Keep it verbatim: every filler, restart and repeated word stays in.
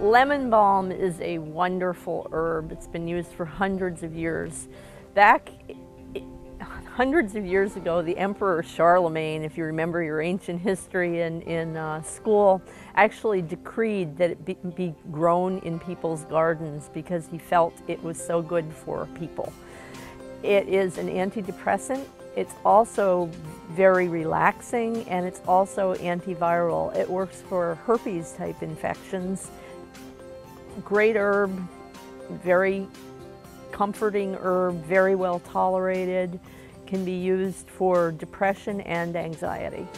Lemon balm is a wonderful herb. It's been used for hundreds of years. Back hundreds of years ago, the Emperor Charlemagne, if you remember your ancient history in, in uh, school, actually decreed that it be, be grown in people's gardens because he felt it was so good for people. It is an antidepressant. It's also very relaxing, and it's also antiviral. It works for herpes type infections. Great herb, very comforting herb, very well tolerated, can be used for depression and anxiety.